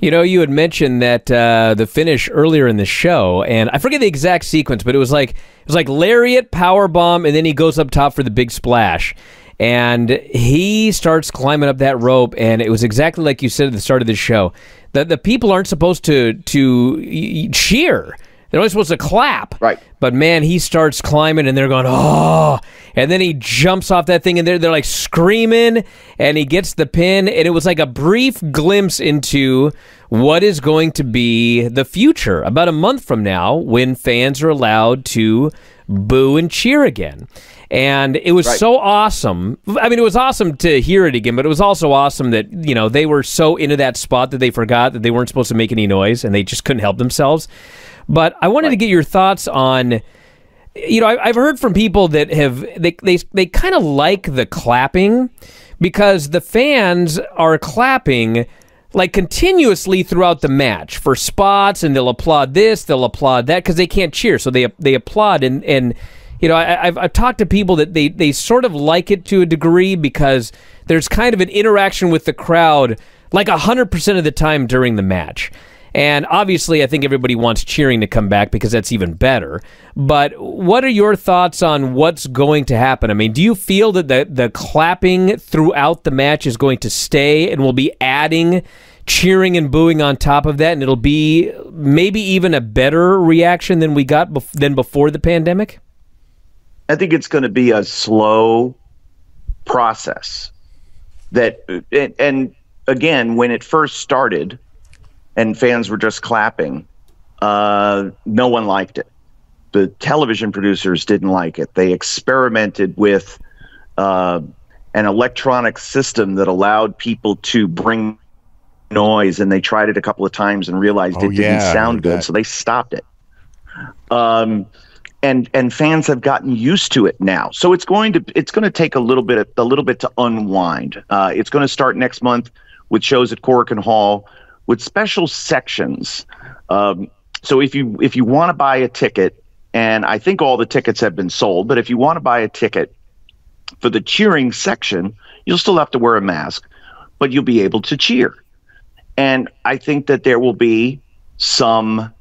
You know, you had mentioned that the finish earlier in the show, and I forget the exact sequence, but it was like lariat, powerbomb, and then he goes up top for the big splash. And he starts climbing up that rope, and it was exactly like you said at the start of the show, that the people aren't supposed to cheer. They're only supposed to clap. Right. But, man, he starts climbing, and they're going, oh. And then he jumps off that thing, and they're like screaming, and he gets the pin. And it was like a brief glimpse into what is going to be the future about a month from now when fans are allowed to boo and cheer again. And it was so awesome. I mean, it was awesome to hear it again, but it was also awesome that, you know, they were so into that spot that they forgot that they weren't supposed to make any noise, and they just couldn't help themselves. But I wanted to get your thoughts on, you know, I've heard from people that have, they kind of like the clapping because the fans are clapping like continuously throughout the match for spots, and they'll applaud this, they'll applaud that, because they can't cheer, so they applaud. And you know, I've talked to people that they sort of like it to a degree because there's kind of an interaction with the crowd like 100% of the time during the match. And obviously, I think everybody wants cheering to come back because that's even better. But what are your thoughts on what's going to happen? I mean, do you feel that the clapping throughout the match is going to stay and will be adding cheering and booing on top of that, and it'll be maybe even a better reaction than we got than before the pandemic? I think it's going to be a slow process. And again, when it first started and fans were just clapping, no one liked it. The television producers didn't like it. They experimented with an electronic system that allowed people to bring noise, and they tried it a couple of times and realized it didn't sound good, so they stopped it. And fans have gotten used to it now, so it's going to take a little bit to unwind. It's going to start next month with shows at Corican Hall with special sections. So if you want to buy a ticket, and I think all the tickets have been sold, but if you want to buy a ticket for the cheering section, you'll still have to wear a mask, but you'll be able to cheer. And I think that there will be some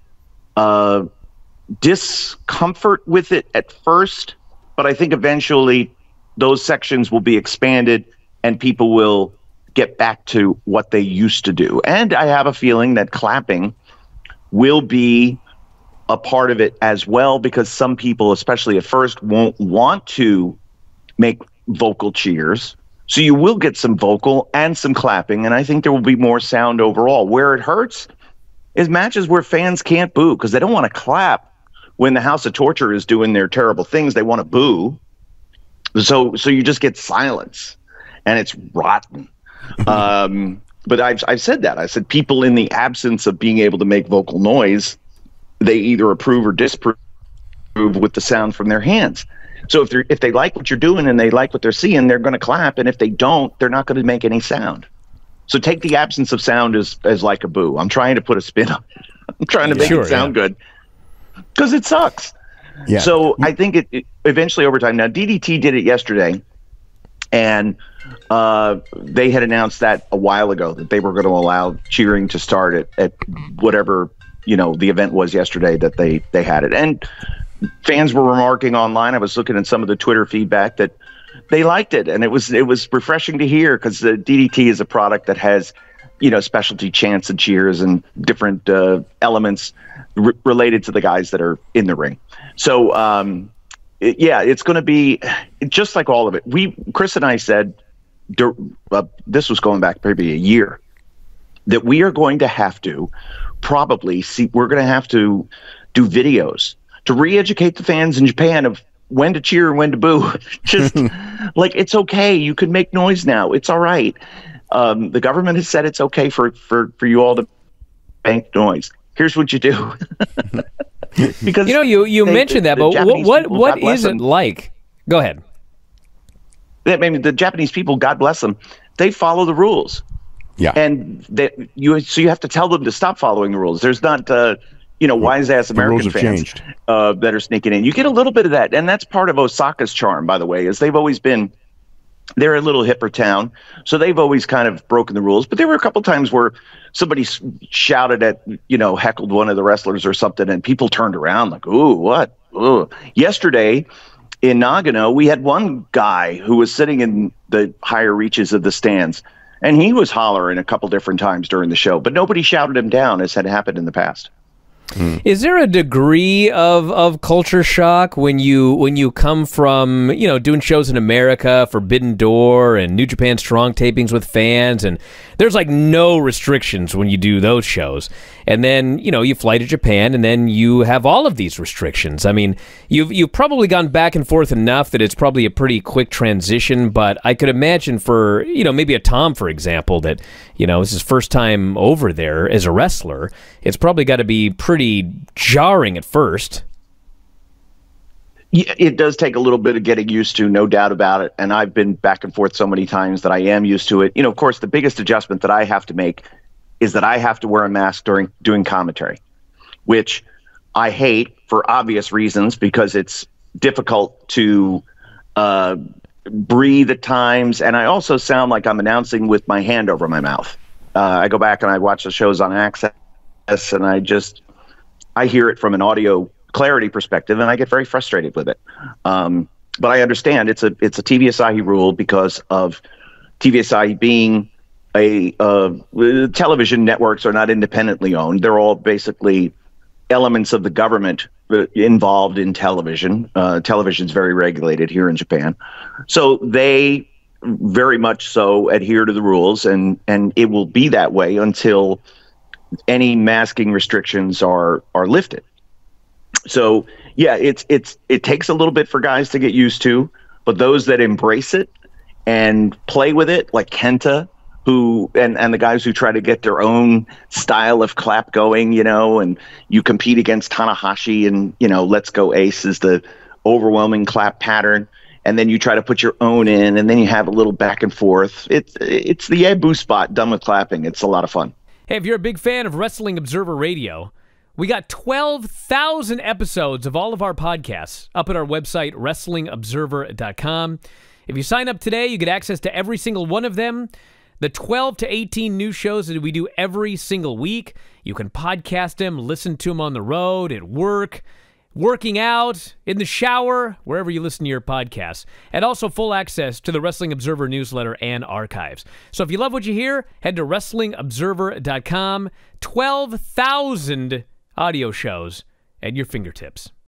discomfort with it at first, but I think eventually those sections will be expanded and people will get back to what they used to do. And I have a feeling that clapping will be a part of it as well, because some people, especially at first, won't want to make vocal cheers. So you will get some vocal and some clapping, and I think there will be more sound overall. Where it hurts is matches where fans can't boo because they don't want to clap. When the House of Torture is doing their terrible things, they want to boo. So you just get silence, and it's rotten. But I've said that. I said people, in the absence of being able to make vocal noise, they either approve or disapprove with the sound from their hands. So if they like what you're doing and they like what they're seeing, they're going to clap. And if they don't, they're not going to make any sound. So take the absence of sound as like a boo. I'm trying to put a spin on it. I'm trying to make it sound good, because it sucks. Yeah. So I think it eventually over time. Now, DDT did it yesterday, and they had announced that a while ago that they were going to allow cheering to start at whatever, you know, the event was yesterday that they had it. And fans were remarking online. I was looking at some of the Twitter feedback that they liked it, and it was refreshing to hear, because the DDT is a product that has, you know, specialty chants and cheers and different elements related to the guys that are in the ring. So, yeah, it's going to be just like all of it. Chris and I said, this was going back maybe a year, that we are going to have to we're going to have to do videos to re-educate the fans in Japan of when to cheer and when to boo. Just like, it's okay. You can make noise now. It's all right. The government has said it's okay for you all to make noise. Here's what you do. Because you know, you mentioned that, but what is it like? Go ahead. I mean, the Japanese people, God bless them, they follow the rules. Yeah, and so you have to tell them to stop following the rules. There's not, you know, wise-ass American fans that are sneaking in. You get a little bit of that, and that's part of Osaka's charm, by the way, is they've always been They're a little hipper town, so they've always kind of broken the rules. But there were a couple times where somebody shouted at, you know, heckled one of the wrestlers or something, and people turned around like, ooh, what? Ooh. Yesterday in Nagano, we had one guy who was sitting in the higher reaches of the stands, and he was hollering a couple different times during the show, but nobody shouted him down, as had happened in the past. Is there a degree of culture shock when you come from, you know, doing shows in America, Forbidden Door and New Japan Strong tapings with fans, and there's like no restrictions when you do those shows, and then, you know, you fly to Japan and then you have all of these restrictions? I mean, you've probably gone back and forth enough that it's probably a pretty quick transition, but I could imagine for, you know, maybe a Tom, for example, that, you know, it's his first time over there as a wrestler, it's probably got to be pretty jarring at first. Yeah, it does take a little bit of getting used to, no doubt about it. And I've been back and forth so many times that I am used to it. You know, of course, the biggest adjustment that I have to make is that I have to wear a mask during doing commentary, which I hate for obvious reasons, because it's difficult to breathe at times. And I also sound like I'm announcing with my hand over my mouth. I go back and I watch the shows on Access, and I hear it from an audio clarity perspective, and I get very frustrated with it. But I understand it's a TV Asahi rule because of TV Asahi being a television networks are not independently owned. They're all basically elements of the government involved in television. Television's very regulated here in Japan. So they very much so adhere to the rules, and it will be that way until any masking restrictions are lifted. So yeah, it takes a little bit for guys to get used to, but those that embrace it and play with it, like Kenta, who and the guys who try to get their own style of clap going, you know, and you compete against Tanahashi, and, you know, Let's Go Ace is the overwhelming clap pattern, and then you try to put your own in, and then you have a little back and forth. It's the Yabu spot done with clapping. It's a lot of fun. Hey, if you're a big fan of Wrestling Observer Radio, we got 12,000 episodes of all of our podcasts up at our website, WrestlingObserver.com. If you sign up today, you get access to every single one of them, the 12 to 18 new shows that we do every single week. You can podcast them, listen to them on the road, at work, working out, in the shower, wherever you listen to your podcasts, and also full access to the Wrestling Observer newsletter and archives. So if you love what you hear, head to WrestlingObserver.com. 12,000 audio shows at your fingertips.